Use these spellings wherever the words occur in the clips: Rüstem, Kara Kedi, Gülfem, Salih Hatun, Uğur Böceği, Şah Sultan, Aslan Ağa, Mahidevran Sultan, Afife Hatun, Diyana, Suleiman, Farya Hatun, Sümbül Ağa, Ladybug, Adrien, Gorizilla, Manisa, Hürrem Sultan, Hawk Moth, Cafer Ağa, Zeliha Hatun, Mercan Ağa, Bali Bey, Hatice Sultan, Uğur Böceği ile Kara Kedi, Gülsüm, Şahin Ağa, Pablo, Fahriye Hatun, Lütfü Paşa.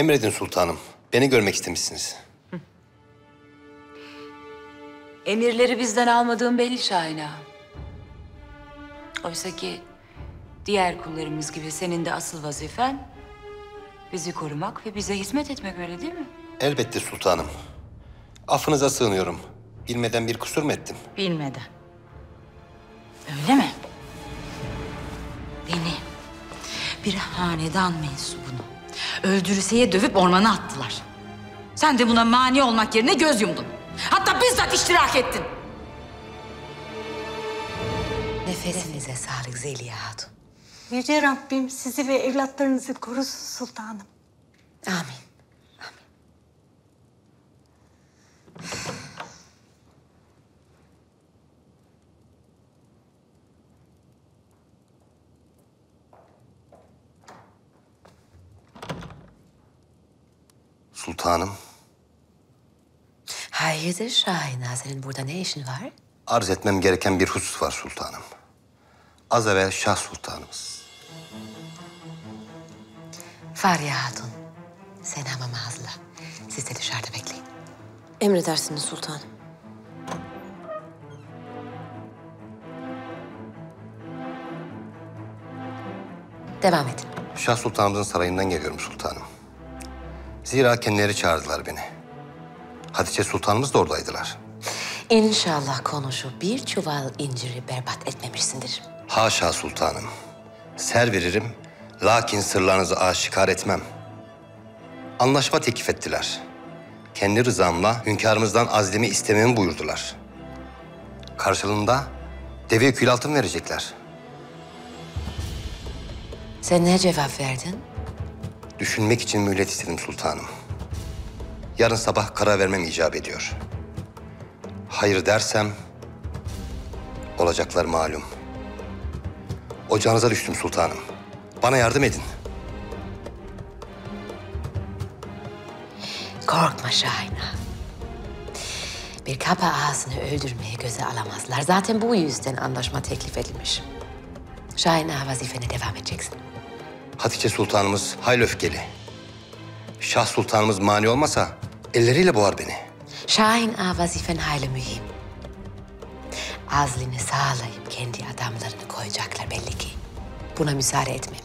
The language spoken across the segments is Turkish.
Emredin sultanım. Beni görmek istemişsiniz. Hı. Emirleri bizden almadığın belli Şahin Ağa. Oysa ki diğer kullarımız gibi senin de asıl vazifen bizi korumak ve bize hizmet etmek, öyle değil mi? Elbette sultanım. Affınıza sığınıyorum. Bilmeden bir kusur mu ettim? Bilmeden. Öyle mi? Beni bir hanedan mensubunu öldürüseye dövüp ormana attılar. Sen de buna mani olmak yerine göz yumdun. Hatta bizzat iştirak ettin. Nefesinize sağlık Zeliha Hatun. Yüce Rabbim sizi ve evlatlarınızı korusun sultanım. Amin. Amin. Sultanım. Hayırdır Şahin Ağa, senin burada ne işin var? Arz etmem gereken bir husus var sultanım. Az evvel Şah Sultanımız. Farya Hatun, sen hamama hazırla. Siz de dışarıda bekleyin. Emredersiniz sultanım. Devam edin. Şah Sultanımızın sarayından geliyorum sultanım. Zira kendileri çağırdılar beni. Hatice Sultanımız da oradaydılar. İnşallah konuşup bir çuval inciri berbat etmemişsindir. Haşa sultanım. Ser veririm, lakin sırlarınızı aşikar etmem. Anlaşma teklif ettiler. Kendi rızamla hünkârımızdan azlimi istememi buyurdular. Karşılığında deveye kül altın verecekler. Sen ne cevap verdin? Düşünmek için mühlet istedim sultanım. Yarın sabah karar vermem icap ediyor. Hayır dersem olacaklar malum. Ocağınıza düştüm sultanım. Bana yardım edin. Korkma Şahin Ağa. Bir kapa ağasını öldürmeyi göze alamazlar. Zaten bu yüzden anlaşma teklif edilmiş. Şahin Ağa, vazifene devam edeceksin. Hatice Sultanımız hayli öfkeli. Şah Sultanımız mani olmasa elleriyle boğar beni. Şahin Ağa, vazifen hayli mühim. Azlini sağlayıp kendi adamlarını koyacaklar belli ki. Buna müsaade etmem.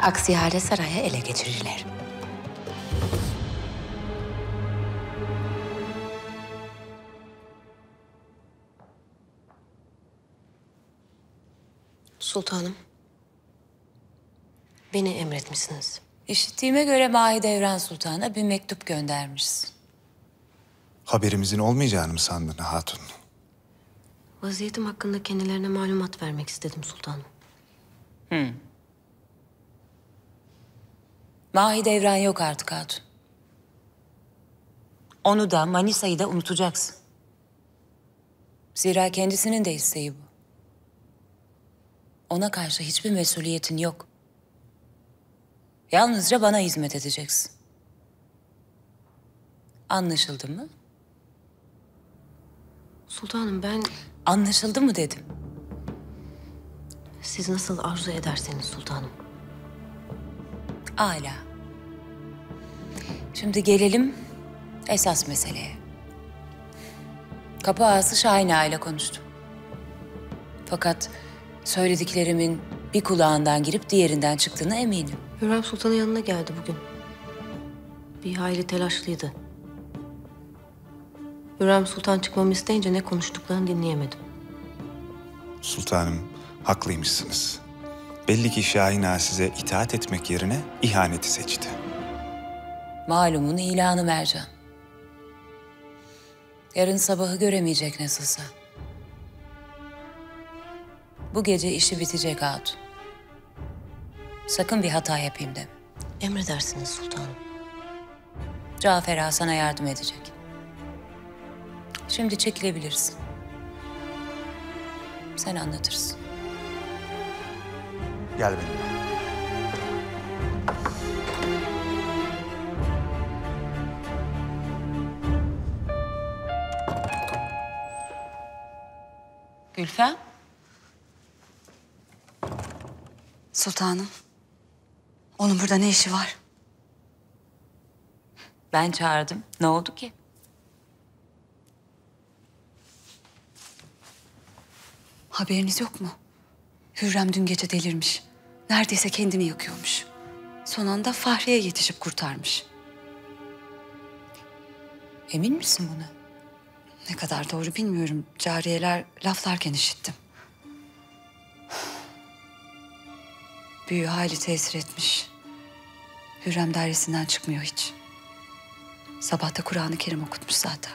Aksi halde saraya ele geçirirler. Sultanım. Beni emretmişsiniz. İşittiğime göre Mahidevran Sultan'a bir mektup göndermişsin. Haberimizin olmayacağını mı sandın hatun? Vaziyetim hakkında kendilerine malumat vermek istedim sultanım. Mahidevran yok artık hatun. Onu da Manisa'yı da unutacaksın. Zira kendisinin de isteği bu. Ona karşı hiçbir mesuliyetin yok. Yalnızca bana hizmet edeceksin. Anlaşıldı mı? Sultanım ben... Anlaşıldı mı dedim. Siz nasıl arzu ederseniz sultanım. Âlâ. Şimdi gelelim esas meseleye. Kapı ağası Şahin Ağa ile konuştum. Fakat söylediklerimin bir kulağından girip diğerinden çıktığına eminim. Hürrem Sultan'ın yanına geldi bugün. Bir hayli telaşlıydı. Hürrem Sultan çıkmamı isteyince ne konuştuklarını dinleyemedim. Sultanım, haklıymışsınız. Belli ki Şahin Ağa size itaat etmek yerine ihaneti seçti. Malumun ilanı Mercan. Yarın sabahı göremeyecek nasılsa. Bu gece işi bitecek hatun. Sakın bir hata yapayım deme. Emredersiniz sultanım. Cafer Ağa sana yardım edecek. Şimdi çekilebilirsin. Sen anlatırsın. Gel benimle. Gülfem. Sultanım. Onun burada ne işi var? Ben çağırdım. Ne oldu ki? Haberiniz yok mu? Hürrem dün gece delirmiş. Neredeyse kendini yakıyormuş. Son anda Fahriye yetişip kurtarmış. Emin misin buna? Ne kadar doğru bilmiyorum. Cariyeler laflarken işittim. Büyü hayli tesir etmiş. Hürrem dairesinden çıkmıyor hiç. Sabah da Kur'an-ı Kerim okutmuş zaten.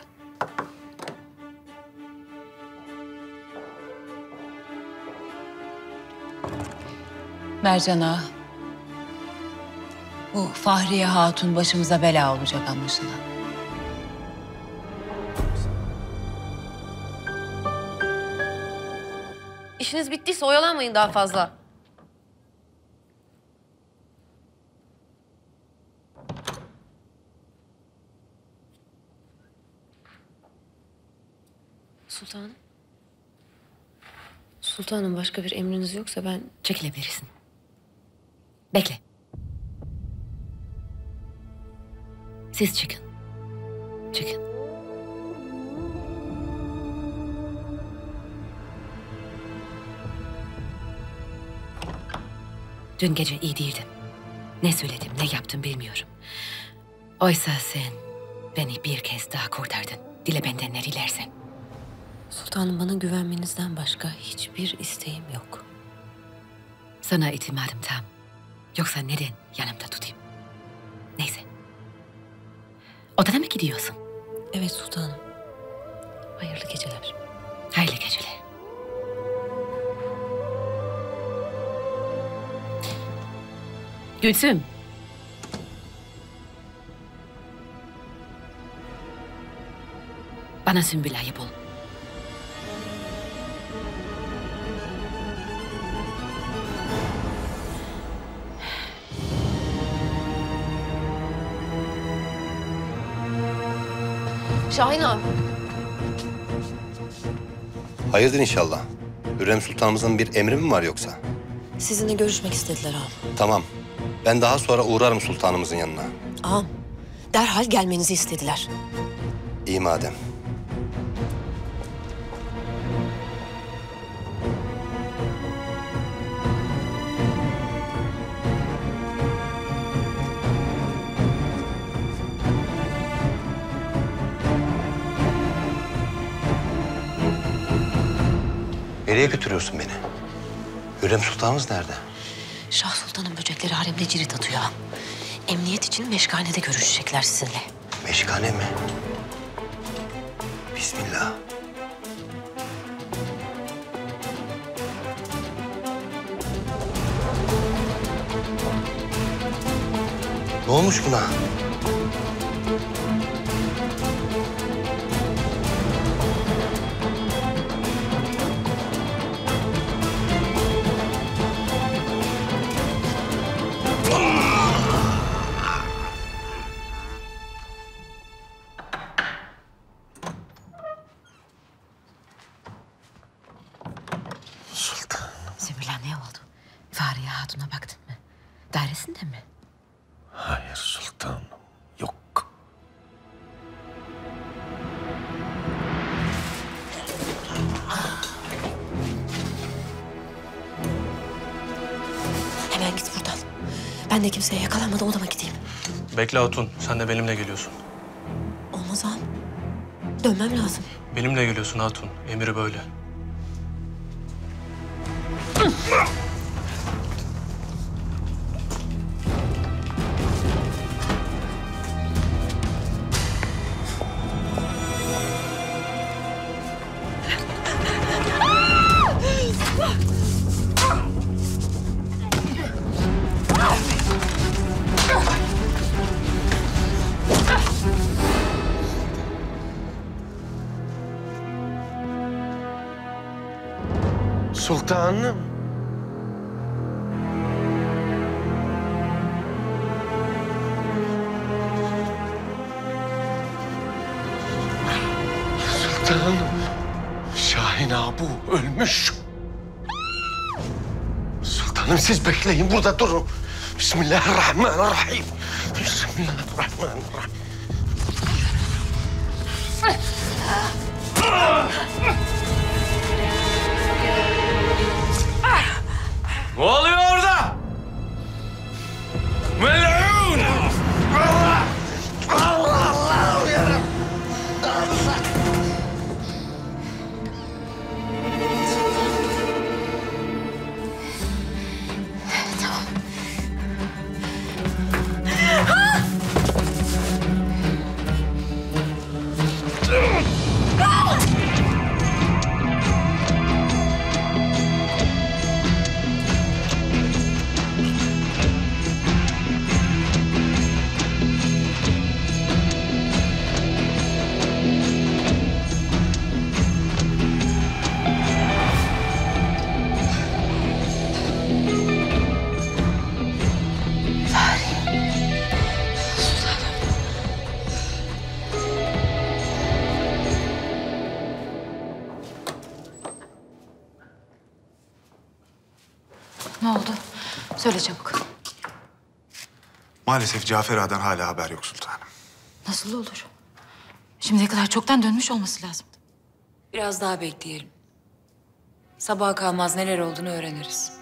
Mercan Ağa, bu Fahriye Hatun başımıza bela olacak anlaşılan. İşiniz bittiyse oyalanmayın daha fazla. Sultanım. Sultanım, başka bir emriniz yoksa ben... Çekilebilirsin. Bekle. Siz çıkın. Çıkın. Dün gece iyi değildim. Ne söyledim, ne yaptım bilmiyorum. Oysa sen beni bir kez daha kurtardın. Dile benden ne dilersen. Sultanım, bana güvenmenizden başka hiçbir isteğim yok. Sana itimadım tam. Yoksa neden yanımda tutayım? Neyse. Odana mı gidiyorsun? Evet sultanım. Hayırlı geceler. Hayırlı geceler. Gülsüm. Bana Sümbül Ağa'yı bul. Şahin Ağa. Hayırdır inşallah. Hürrem Sultanımızın bir emri mi var yoksa? Sizinle görüşmek istediler ağam. Tamam. Ben daha sonra uğrarım sultanımızın yanına. Ağam, derhal gelmenizi istediler. İyi madem. Nereye götürüyorsun beni? Hürrem Sultanımız nerede? Şah Sultan'ın böcekleri haremde cirit atıyor. Emniyet için meşkanede görüşecekler sizinle. Meşkane mi? Bismillah. Ne olmuş buna? Ben de kimseye yakalanmadan odama gideyim. Bekle Hatun, sen de benimle geliyorsun. Olmaz ağam. Dönmem lazım. Benimle geliyorsun Hatun, emri böyle. Sultanım. Sultanım. Şahin Ağa bu ölmüş. Sultanım, siz bekleyin, burada durun. Bismillahirrahmanirrahim. Bismillahirrahmanirrahim. Ne oldu? Söyle çabuk. Maalesef Cafer Ağa'dan hala haber yok sultanım. Nasıl olur? Şimdiye kadar çoktan dönmüş olması lazımdı. Biraz daha bekleyelim. Sabaha kalmaz neler olduğunu öğreniriz.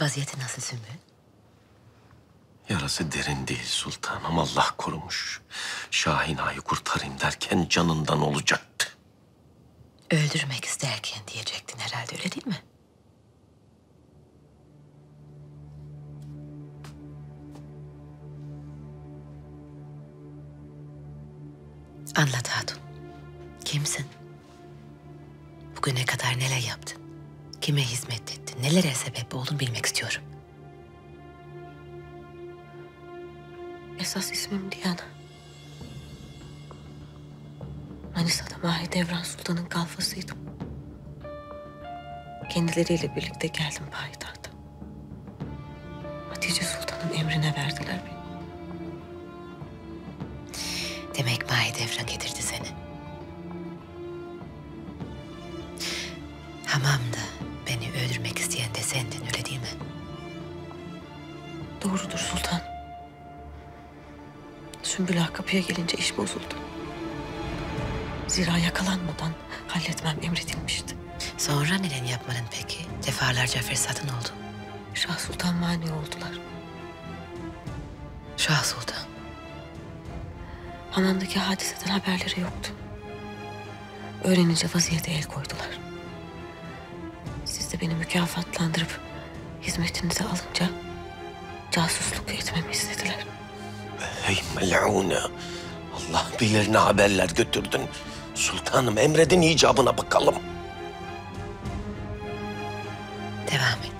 Vaziyeti nasıl Sümbül? Yarası derin değil sultanım. Allah korumuş. Şahin Ağa'yı kurtarayım derken canından olacaktı. Öldürmek isterken diyecektin herhalde, öyle değil mi? Anlat hatun. Kimsin? Bugüne kadar neler yaptın? Kime hizmet ettin? Nelere sebep oldun bilmek istiyorum. Esas ismim Diyana. Manisa'da Mahidevran Sultan'ın kalfasıydım. Kendileriyle birlikte geldim payitahta. Hatice Sultan'ın emrine verdiler beni. Demek Mahidevran getirdi seni. Hamamda beni öldürmek isteyen de sendin, öyle değil mi? Doğrudur sultan. Sümbül Ağa kapıya gelince iş bozuldu. Zira yakalanmadan halletmem emredilmişti. Sonra neden yapmadın peki? Defalarca fırsatın oldu. Şah Sultan mani oldular. Şah Sultan? Hamamdaki hadiseden haberleri yoktu. Öğrenince vaziyete el koydular. Siz de beni mükafatlandırıp hizmetinize alınca casusluk etmemi istediler. Hey mel'ûne! Allah bilir ne haberler götürdün. Sultanım emredin icabına bakalım. Devam et.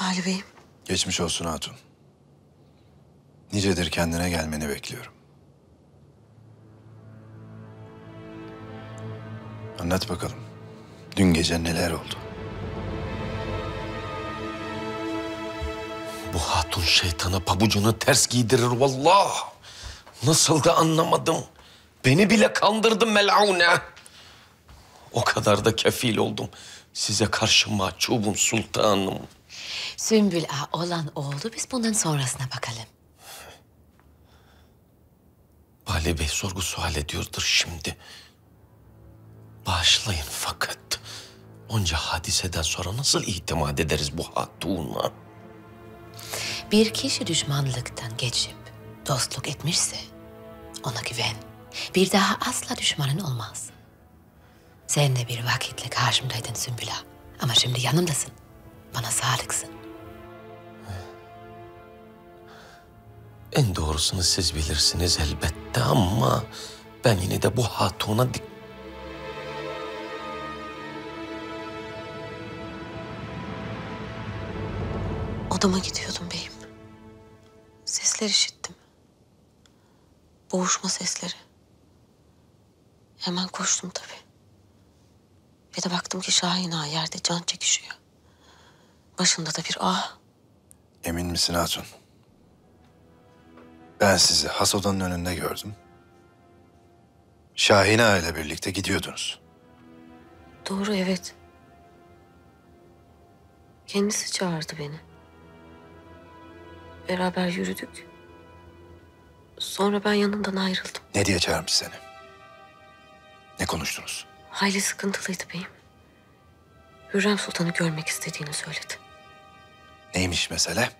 Bali Bey'im. Geçmiş olsun hatun. Nicedir kendine gelmeni bekliyorum. Anlat bakalım. Dün gece neler oldu? Bu hatun şeytana pabucunu ters giydirir vallahi. Nasıl da anlamadım. Beni bile kandırdı mel'ûne. O kadar da kefil oldum. Size karşı mahcubum sultanım. Sümbül Ağa olan oldu, biz bundan sonrasına bakalım. Bali Bey sorgu sual ediyordur şimdi. Bağışlayın fakat onca hadiseden sonra nasıl itimat ederiz bu hatuna? Bir kişi düşmanlıktan geçip dostluk etmişse ona güven. Bir daha asla düşmanın olmaz. Sen de bir vakitle karşımdaydın Sümbül Ağa ama şimdi yanımdasın. Bana sağlıksın. En doğrusunu siz bilirsiniz elbette ama ben yine de bu hatuna dik... Odama gidiyordum beyim. Sesler işittim. Boğuşma sesleri. Hemen koştum tabii. Bir de baktım ki Şahin Ağa yerde can çekişiyor. Başında da bir ağ. Emin misin hatun? Ben sizi has odanın önünde gördüm. Şahin Ağa ile birlikte gidiyordunuz. Doğru, evet. Kendisi çağırdı beni. Beraber yürüdük. Sonra ben yanından ayrıldım. Ne diye çağırmış seni? Ne konuştunuz? Hayli sıkıntılıydı beyim. Hürrem Sultan'ı görmek istediğini söyledi. Neymiş mesele?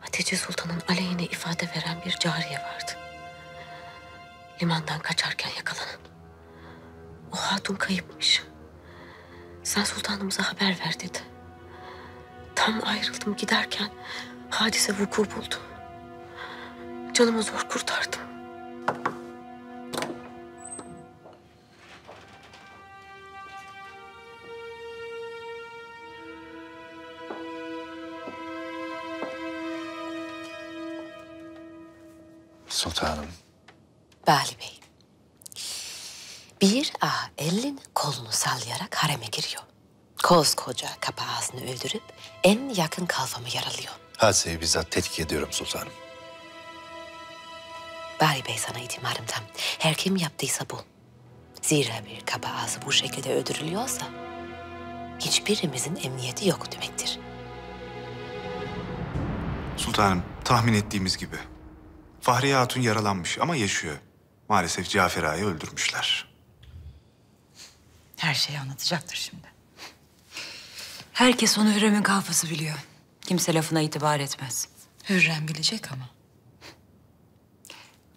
Hatice Sultan'ın aleyhine ifade veren bir cariye vardı. Limandan kaçarken yakalanan. O hatun kayıpmış. Sen sultanımıza haber ver dedi. Tam ayrıldım giderken hadise vuku buldu. Canımı zor kurtardım. Sultanım. Bali Bey. Bir ağa elin kolunu sallayarak hareme giriyor. Koskoca kapı ağasını öldürüp en yakın kalfamı yaralıyor. Hadiseyi bizzat tetkik ediyorum sultanım. Bali Bey, sana itimarım tam. Her kim yaptıysa bu. Zira bir kapı ağası bu şekilde öldürülüyorsa hiçbirimizin emniyeti yok demektir. Sultanım, tahmin ettiğimiz gibi. Fahriye Hatun yaralanmış ama yaşıyor. Maalesef Cafer Ağa'yı öldürmüşler. Her şeyi anlatacaktır şimdi. Herkes onu Hürrem'in kalfası biliyor. Kimse lafına itibar etmez. Hürrem bilecek ama.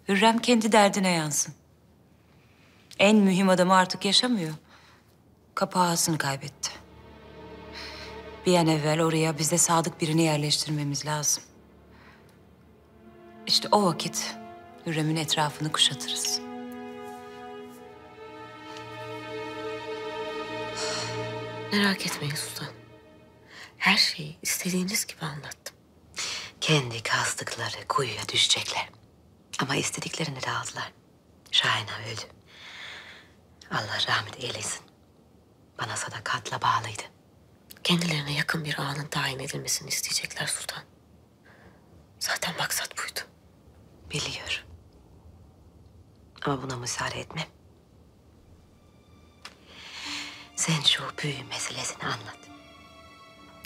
Hürrem kendi derdine yansın. En mühim adamı artık yaşamıyor. Kapağısını kaybetti. Bir an evvel oraya bize sadık birini yerleştirmemiz lazım. İşte o vakit Hürrem'in etrafını kuşatırız. Merak etmeyin Sultan. Her şeyi istediğiniz gibi anlattım. Kendi kazdıkları kuyuya düşecekler. Ama istediklerini de aldılar. Şahin Ağa öldü. Allah rahmet eylesin. Bana sadakatla bağlıydı. Kendilerine yakın bir ağanın tayin edilmesini isteyecekler Sultan. Zaten maksat buydu. Biliyorum. Ama buna müsaade etmem. Sen şu büyü meselesini anlat.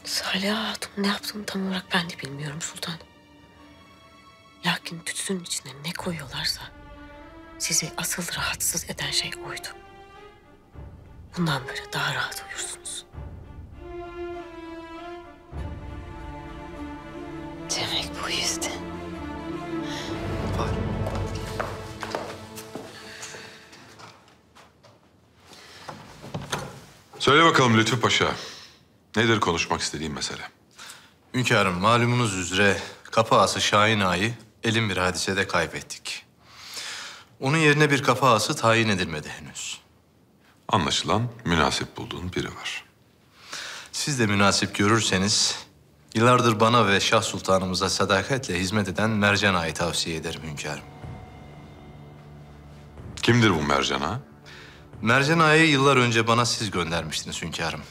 Salih Hatun ne yaptığını tam olarak ben de bilmiyorum sultanım. Lakin tütsünün içine ne koyuyorlarsa sizi asıl rahatsız eden şey oydu. Bundan böyle daha rahat uyursunuz. Demek bu yüzden. Var. Söyle bakalım Lütfü Paşa. Nedir konuşmak istediğin mesele? Hünkârım, malumunuz üzere kapı ağası Şahin Ağa'yı elin bir hadisede kaybettik. Onun yerine bir kapı ağası tayin edilmedi henüz. Anlaşılan münasip bulduğun biri var. Siz de münasip görürseniz yıllardır bana ve Şah Sultanımıza sadakatle hizmet eden Mercan Ağa'yı tavsiye ederim hünkârım. Kimdir bu Mercan Ağa? Mercan Ağa'yı yıllar önce bana siz göndermiştiniz hünkârım.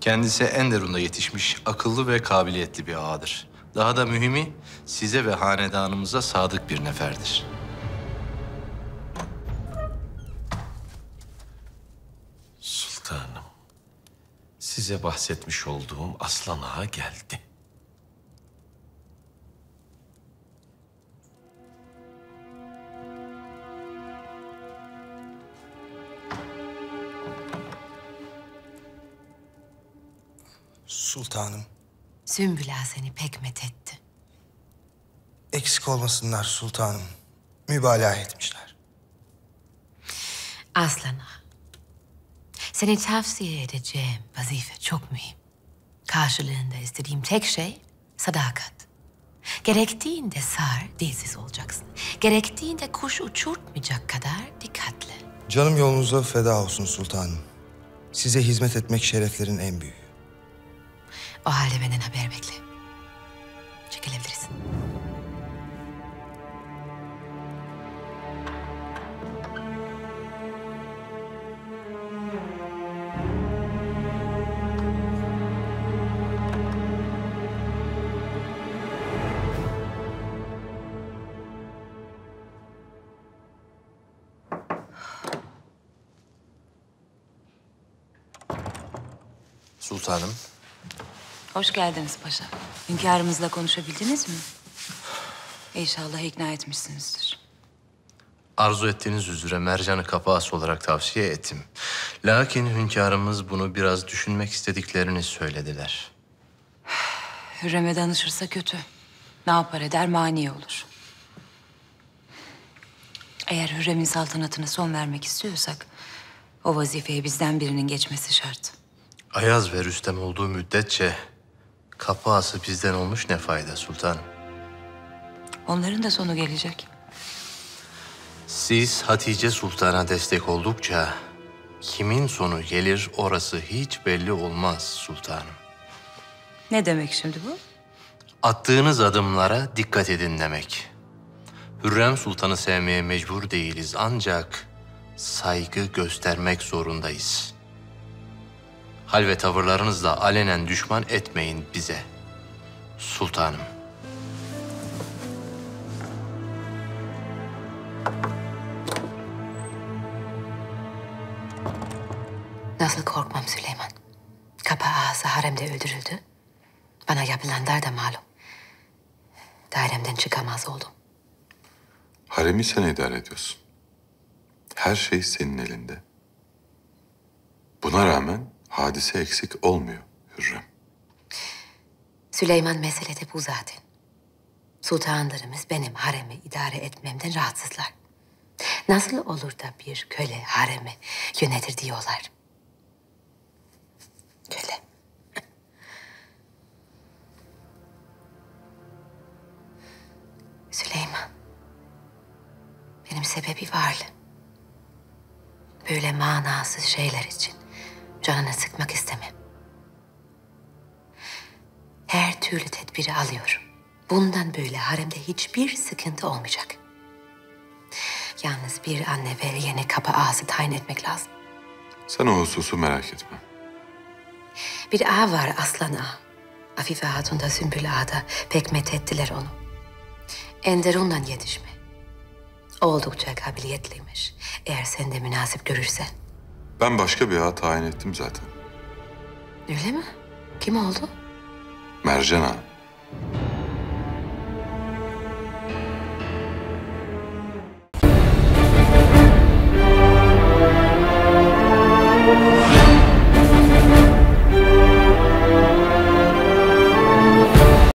Kendisi Enderun'da yetişmiş, akıllı ve kabiliyetli bir ağadır. Daha da mühimi size ve hanedanımıza sadık bir neferdir. Sultanım, size bahsetmiş olduğum Aslan Ağa geldi. Sultanım. Sümbül Ağa seni pek methetti. Eksik olmasınlar sultanım. Mübalağa etmişler. Aslan Ağa, seni tavsiye edeceğim vazife çok mühim. Karşılığında istediğim tek şey sadakat. Gerektiğinde sar, dilsiz olacaksın. Gerektiğinde kuş uçurtmayacak kadar dikkatli. Canım yolunuza feda olsun sultanım. Size hizmet etmek şereflerin en büyüğü. O halde benden haber bekle. Çekilebilirsin. Sultanım. Hoş geldiniz paşa. Hünkârımızla konuşabildiniz mi? İnşallah ikna etmişsinizdir. Arzu ettiğiniz üzere Mercan'ı kapı ağası olarak tavsiye ettim. Lakin hünkârımız bunu biraz düşünmek istediklerini söylediler. Hürrem'e danışırsa kötü. Ne yapar eder mani olur. Eğer Hürrem'in saltanatına son vermek istiyorsak o vazifeye bizden birinin geçmesi şart. Ayaz ve Rüstem olduğu müddetçe kapı ağası bizden olmuş ne fayda sultanım? Onların da sonu gelecek. Siz Hatice Sultan'a destek oldukça kimin sonu gelir orası hiç belli olmaz sultanım. Ne demek şimdi bu? Attığınız adımlara dikkat edin demek. Hürrem Sultan'ı sevmeye mecbur değiliz ancak saygı göstermek zorundayız. Hal ve tavırlarınızla alenen düşman etmeyin bize sultanım. Nasıl korkmam Süleyman? Kapa ağası haremde öldürüldü. Bana yapılanlar da malum. Dairemden çıkamaz oldum. Haremi sen idare ediyorsun. Her şey senin elinde. Buna rağmen hadise eksik olmuyor Hürrem. Süleyman meselede bu zaten. Sultanlarımız benim haremi idare etmemden rahatsızlar. Nasıl olur da bir köle haremi yönetir diyorlar. Köle. Süleyman, benim sebebi varlı. Böyle manasız şeyler için canını sıkmak istemem. Her türlü tedbiri alıyorum. Bundan böyle haremde hiçbir sıkıntı olmayacak. Yalnız bir anne ve yeni kapı ağası tayin etmek lazım. Sen o hususu merak etme. Bir ağa var, Aslan Ağa. Afife Hatun da Sümbül Ağa'da pek methettiler onu. Enderun'dan yetişme. Oldukça kabiliyetliymiş. Eğer sen de münasip görürsen. Ben başka bir ağa tayin ettim zaten. Öyle mi? Kim oldu? Mercan Ağa.